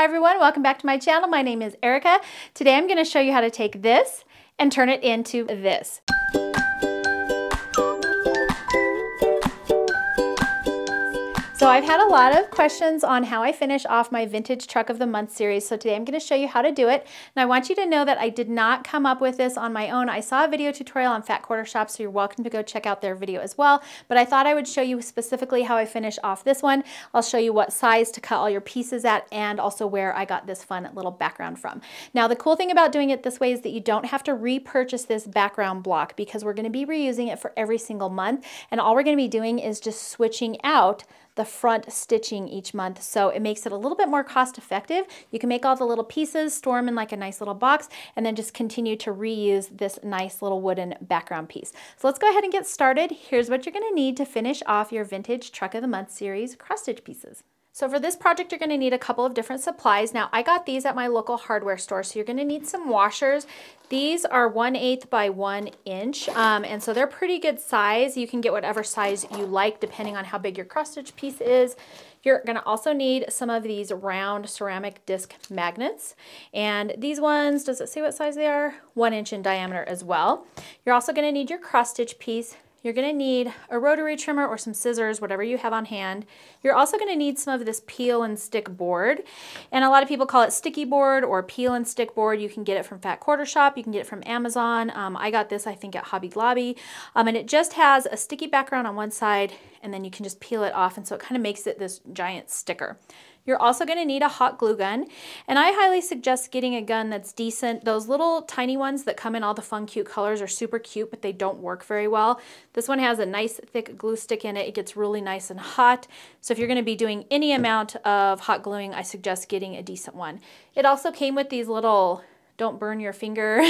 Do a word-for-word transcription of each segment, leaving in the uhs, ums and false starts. Hi everyone, welcome back to my channel. My name is Erica. Today I'm going to show you how to take this and turn it into this. So I've had a lot of questions on how I finish off my Vintage Truck of the Month series, so today I'm going to show you how to do it. And I want you to know that I did not come up with this on my own. I saw a video tutorial on Fat Quarter Shop, so you're welcome to go check out their video as well, but I thought I would show you specifically how I finish off this one. I'll show you what size to cut all your pieces at and also where I got this fun little background from. Now the cool thing about doing it this way is that you don't have to repurchase this background block because we're going to be reusing it for every single month, and all we're going to be doing is just switching out the front stitching each month, so it makes it a little bit more cost effective. You can make all the little pieces, store them in like a nice little box, and then just continue to reuse this nice little wooden background piece. So let's go ahead and get started. Here's what you're going to need to finish off your Vintage Truck of the Month series cross stitch pieces. So for this project, you're going to need a couple of different supplies. Now I got these at my local hardware store, so you're going to need some washers. These are one eighth by one inch, um, and so they're pretty good size. You can get whatever size you like depending on how big your cross stitch piece is. You're going to also need some of these round ceramic disc magnets, and these ones, does it say what size they are? One inch in diameter as well. You're also going to need your cross stitch piece. You're going to need a rotary trimmer or some scissors, whatever you have on hand. You're also going to need some of this peel and stick board, and a lot of people call it sticky board or peel and stick board. You can get it from Fat Quarter Shop, you can get it from Amazon. Um, I got this I think at Hobby Lobby, um, and it just has a sticky background on one side and then you can just peel it off, and so it kind of makes it this giant sticker. You're also going to need a hot glue gun, and I highly suggest getting a gun that's decent. Those little tiny ones that come in all the fun cute colors are super cute, but they don't work very well. This one has a nice thick glue stick in it. It gets really nice and hot, so if you're going to be doing any amount of hot gluing, I suggest getting a decent one. It also came with these little don't burn your finger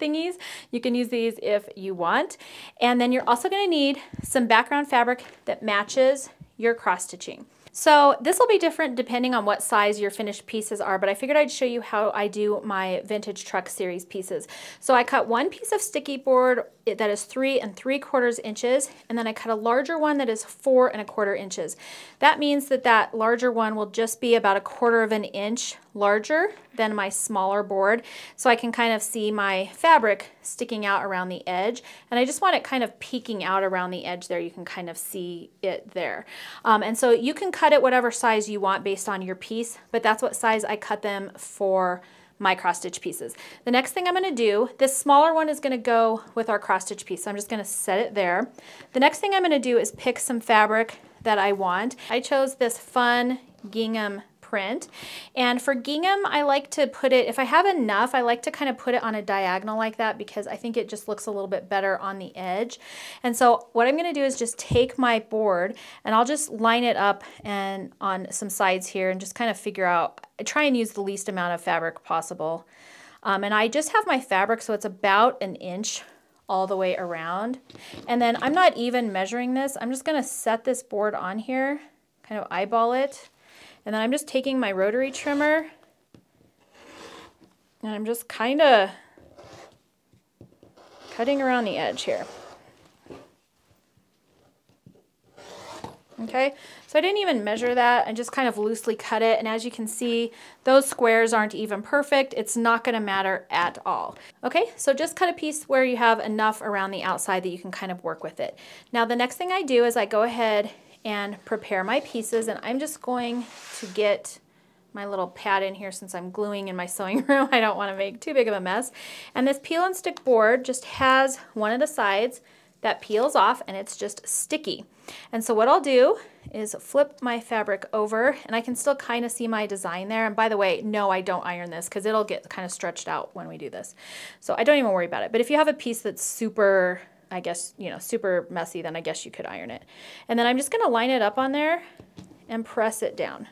thingies. You can use these if you want. And then you're also going to need some background fabric that matches your cross stitching. So this will be different depending on what size your finished pieces are, but I figured I'd show you how I do my Vintage Truck series pieces. So I cut one piece of sticky board that is three and three quarters inches, and then I cut a larger one that is four and a quarter inches. That means that that larger one will just be about a quarter of an inch larger than my smaller board, so I can kind of see my fabric sticking out around the edge, and I just want it kind of peeking out around the edge there. You can kind of see it there, um, and so you can cut it whatever size you want based on your piece, but that's what size I cut them for my cross stitch pieces. The next thing I'm going to do, this smaller one is going to go with our cross stitch piece, so I'm just going to set it there. The next thing I'm going to do is pick some fabric that I want. I chose this fun gingham print, and for gingham I like to put it, if I have enough, I like to kind of put it on a diagonal like that because I think it just looks a little bit better on the edge. And so what I'm going to do is just take my board and I'll just line it up and on some sides here and just kind of figure out, try and use the least amount of fabric possible. Um, and I just have my fabric, so it's about an inch all the way around, and then I'm not even measuring this. I'm just going to set this board on here, kind of eyeball it, and then I'm just taking my rotary trimmer and I'm just kind of cutting around the edge here. Okay, so I didn't even measure that. I just kind of loosely cut it, and as you can see, those squares aren't even perfect. It's not going to matter at all. Okay, so just cut a piece where you have enough around the outside that you can kind of work with it. Now the next thing I do is I go ahead and prepare my pieces, and I'm just going to get my little pad in here since I'm gluing in my sewing room. I don't want to make too big of a mess. And this peel and stick board just has one of the sides that peels off and it's just sticky. And so what I'll do is flip my fabric over, and I can still kind of see my design there. And by the way, no, I don't iron this because it'll get kind of stretched out when we do this, so I don't even worry about it. But if you have a piece that's super, I guess, you know, super messy, then I guess you could iron it. And then I'm just going to line it up on there and press it down.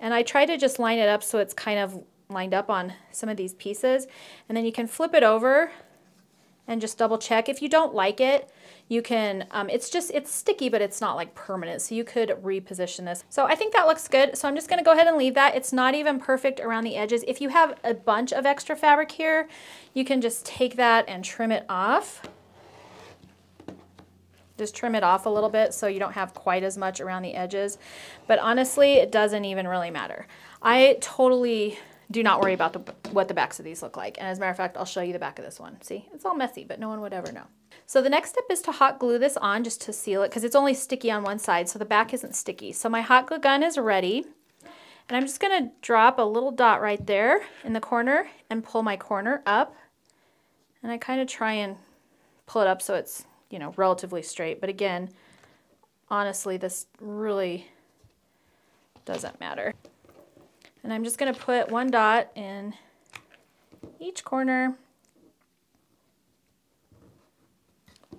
And I try to just line it up so it's kind of lined up on some of these pieces. And then you can flip it over and just double check. If you don't like it, you can, um, it's just, it's sticky, but it's not like permanent, so you could reposition this. So I think that looks good, so I'm just gonna go ahead and leave that. It's not even perfect around the edges. If you have a bunch of extra fabric here, you can just take that and trim it off. just trim it off a little bit so you don't have quite as much around the edges. But honestly, it doesn't even really matter. I totally do not worry about the, what the backs of these look like. And as a matter of fact, I'll show you the back of this one. See, it's all messy, but no one would ever know. So the next step is to hot glue this on just to seal it, because it's only sticky on one side, so the back isn't sticky. So my hot glue gun is ready. And I'm just gonna drop a little dot right there in the corner and pull my corner up. And I kind of try and pull it up so it's, you know, relatively straight. But again, honestly, this really doesn't matter. And I'm just gonna put one dot in each corner.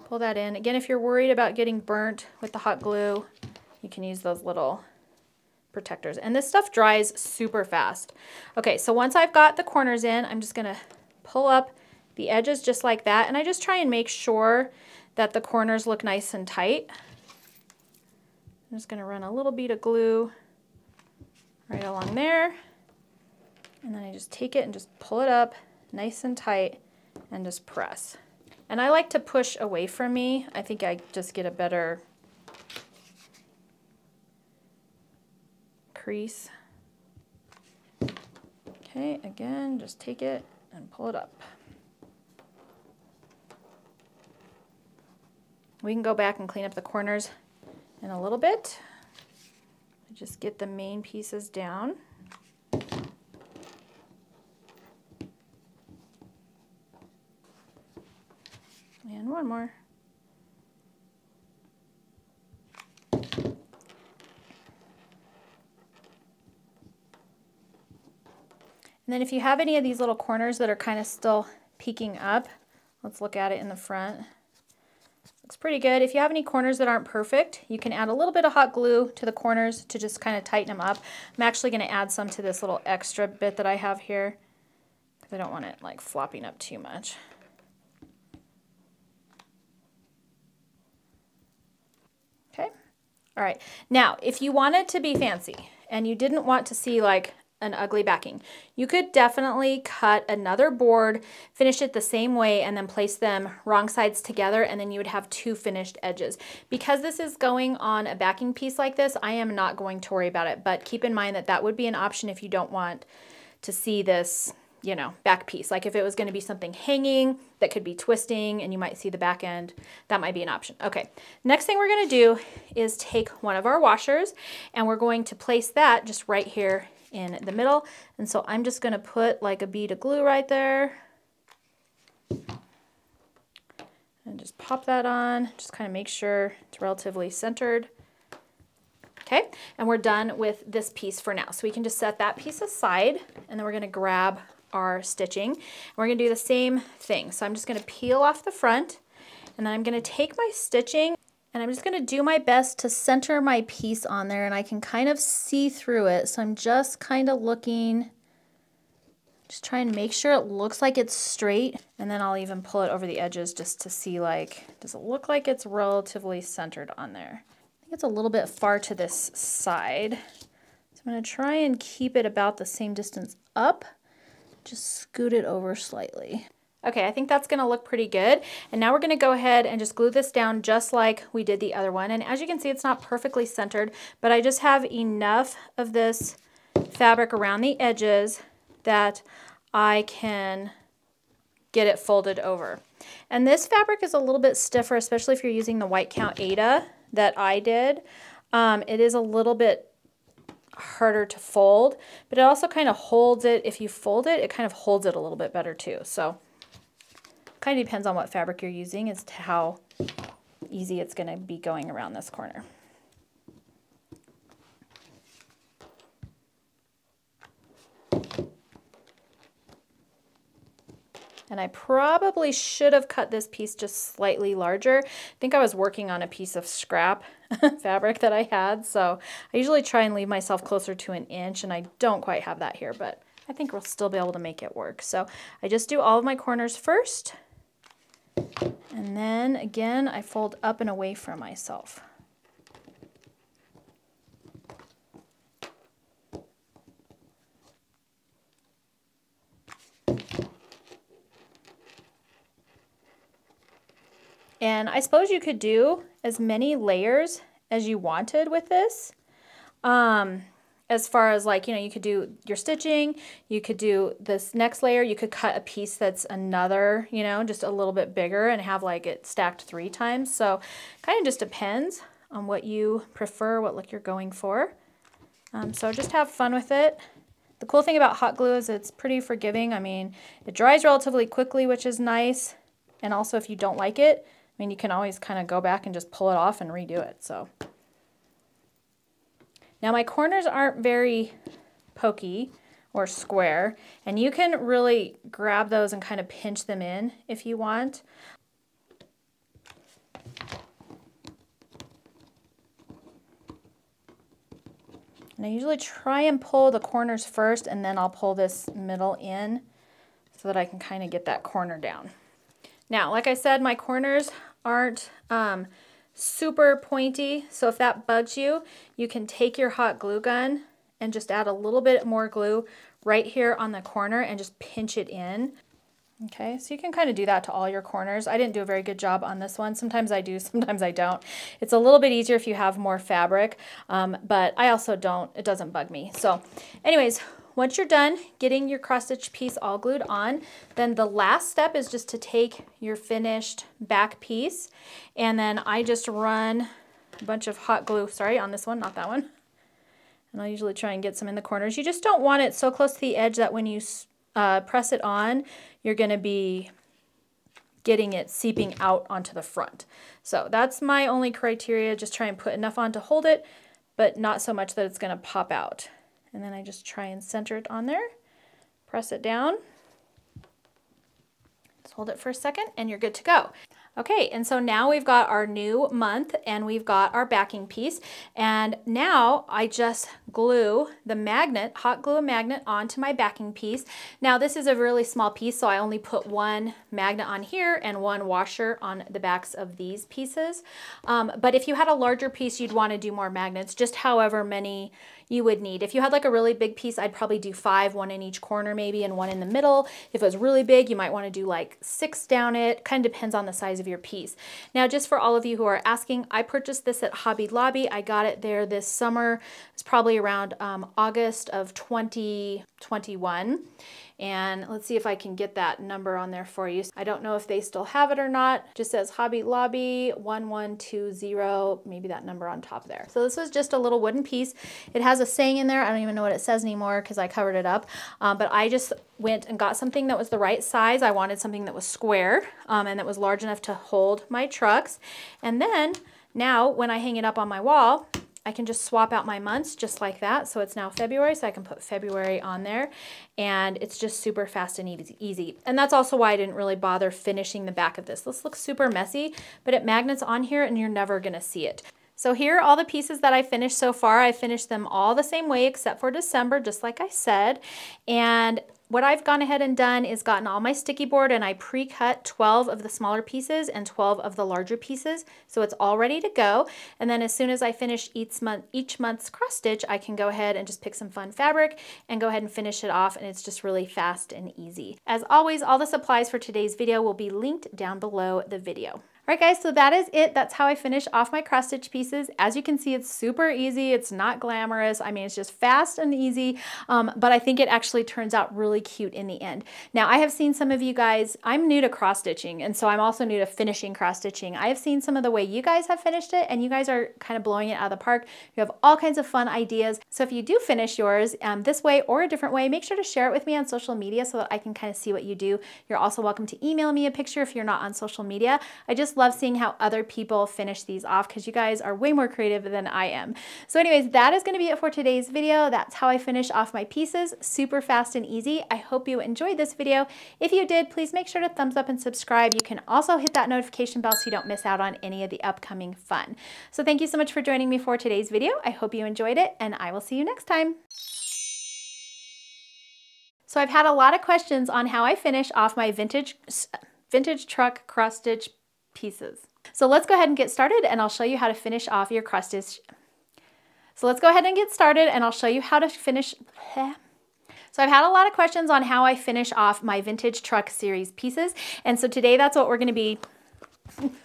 Pull that in. Again, if you're worried about getting burnt with the hot glue, you can use those little protectors. And this stuff dries super fast. Okay, so once I've got the corners in, I'm just gonna pull up the edges just like that. And I just try and make sure that the corners look nice and tight. I'm just gonna run a little bead of glue right along there. And then I just take it and just pull it up nice and tight and just press. And I like to push away from me. I think I just get a better crease. Okay, again, just take it and pull it up. We can go back and clean up the corners in a little bit. Just get the main pieces down. And one more. And then if you have any of these little corners that are kind of still peeking up, let's look at it in the front. Looks pretty good. If you have any corners that aren't perfect, you can add a little bit of hot glue to the corners to just kind of tighten them up. I'm actually going to add some to this little extra bit that I have here because I don't want it like flopping up too much. Okay. All right. Now, if you wanted to be fancy and you didn't want to see like an ugly backing, you could definitely cut another board, finish it the same way, and then place them wrong sides together, and then you would have two finished edges. Because this is going on a backing piece like this, I am not going to worry about it, but keep in mind that that would be an option if you don't want to see this, you know, back piece. Like if it was going to be something hanging that could be twisting and you might see the back end, that might be an option. Okay, next thing we're going to do is take one of our washers and we're going to place that just right here in the middle. And so I'm just going to put like a bead of glue right there and just pop that on, just kind of make sure it's relatively centered. Okay, and we're done with this piece for now. So we can just set that piece aside and then we're going to grab our stitching. And we're going to do the same thing. So I'm just going to peel off the front and then I'm going to take my stitching and I'm just going to do my best to center my piece on there, and I can kind of see through it. So I'm just kind of looking, just try and make sure it looks like it's straight, and then I'll even pull it over the edges just to see like, does it look like it's relatively centered on there? I think it's a little bit far to this side. So I'm going to try and keep it about the same distance up, just scoot it over slightly. Okay, I think that's going to look pretty good. And now we're going to go ahead and just glue this down just like we did the other one. And as you can see, it's not perfectly centered, but I just have enough of this fabric around the edges that I can get it folded over. And this fabric is a little bit stiffer, especially if you're using the White Count Aida that I did. Um, it is a little bit harder to fold, but it also kind of holds it. If you fold it, it kind of holds it a little bit better too. So kind of depends on what fabric you're using as to how easy it's going to be going around this corner. And I probably should have cut this piece just slightly larger. I think I was working on a piece of scrap fabric that I had, so I usually try and leave myself closer to an inch, and I don't quite have that here, but I think we'll still be able to make it work. So I just do all of my corners first. And then again, I fold up and away from myself. And I suppose you could do as many layers as you wanted with this. Um, as far as like, you know, you could do your stitching, you could do this next layer, you could cut a piece that's another, you know, just a little bit bigger and have like it stacked three times. So kind of just depends on what you prefer, what look you're going for. Um, so just have fun with it. The cool thing about hot glue is it's pretty forgiving. I mean, it dries relatively quickly, which is nice. And also if you don't like it, I mean, you can always kind of go back and just pull it off and redo it, so. Now my corners aren't very pokey or square, and you can really grab those and kind of pinch them in if you want. And I usually try and pull the corners first, and then I'll pull this middle in so that I can kind of get that corner down. Now, like I said, my corners aren't um, super pointy, so if that bugs you, you can take your hot glue gun and just add a little bit more glue right here on the corner and just pinch it in. Okay, so you can kind of do that to all your corners. I didn't do a very good job on this one. Sometimes I do, sometimes I don't. It's a little bit easier if you have more fabric, um, but I also don't, it doesn't bug me. So anyways, once you're done getting your cross-stitch piece all glued on, then the last step is just to take your finished back piece, and then I just run a bunch of hot glue, sorry, on this one, not that one. And I'll usually try and get some in the corners. You just don't want it so close to the edge that when you Uh, press it on, you're going to be getting it seeping out onto the front. So that's my only criteria. Just try and put enough on to hold it, but not so much that it's going to pop out. And then I just try and center it on there, press it down, just hold it for a second, and you're good to go. Okay, and so now we've got our new month and we've got our backing piece, and now I just glue the magnet, hot glue a magnet onto my backing piece. Now this is a really small piece, so I only put one magnet on here and one washer on the backs of these pieces. Um, but if you had a larger piece, you'd want to do more magnets, just however many you would need. If you had like a really big piece, I'd probably do five, one in each corner maybe, and one in the middle. If it was really big, you might want to do like six down it. Kind of depends on the size of your piece. Now, just for all of you who are asking, I purchased this at Hobby Lobby. I got it there this summer. It's probably around um, August of twenty twenty-one. And let's see if I can get that number on there for you. I don't know if they still have it or not. It just says Hobby Lobby one one two zero, maybe that number on top there. So this was just a little wooden piece. It has a saying in there. I don't even know what it says anymore because I covered it up. Um, but I just went and got something that was the right size. I wanted something that was square um, and that was large enough to hold my trucks. And then now when I hang it up on my wall, I can just swap out my months just like that. So it's now February, so I can put February on there, and it's just super fast and easy. And that's also why I didn't really bother finishing the back of this. This looks super messy, but it magnets on here and you're never gonna see it. So here are all the pieces that I finished so far. I finished them all the same way except for December, just like I said. And what I've gone ahead and done is gotten all my sticky board, and I pre-cut twelve of the smaller pieces and twelve of the larger pieces, so it's all ready to go. And then as soon as I finish each month, each month's cross stitch, I can go ahead and just pick some fun fabric and go ahead and finish it off, and it's just really fast and easy. As always, all the supplies for today's video will be linked down below the video. All right guys, so that is it. That's how I finish off my cross stitch pieces. As you can see, it's super easy. It's not glamorous. I mean, it's just fast and easy, um, but I think it actually turns out really cute in the end. Now I have seen some of you guys, I'm new to cross stitching, and so I'm also new to finishing cross stitching. I have seen some of the way you guys have finished it, and you guys are kind of blowing it out of the park. You have all kinds of fun ideas. So if you do finish yours um, this way or a different way, make sure to share it with me on social media so that I can kind of see what you do. You're also welcome to email me a picture if you're not on social media. I just love seeing how other people finish these off because you guys are way more creative than I am. So anyways, that is going to be it for today's video. That's how I finish off my pieces, super fast and easy. I hope you enjoyed this video. If you did, please make sure to thumbs up and subscribe. You can also hit that notification bell so you don't miss out on any of the upcoming fun. So thank you so much for joining me for today's video. I hope you enjoyed it, and I will see you next time. So I've had a lot of questions on how I finish off my vintage vintage truck cross stitch pieces. So let's go ahead and get started, and I'll show you how to finish off your cross stitch. So let's go ahead and get started and I'll show you how to finish. So I've had a lot of questions on how I finish off my vintage truck series pieces. And so today that's what we're going to be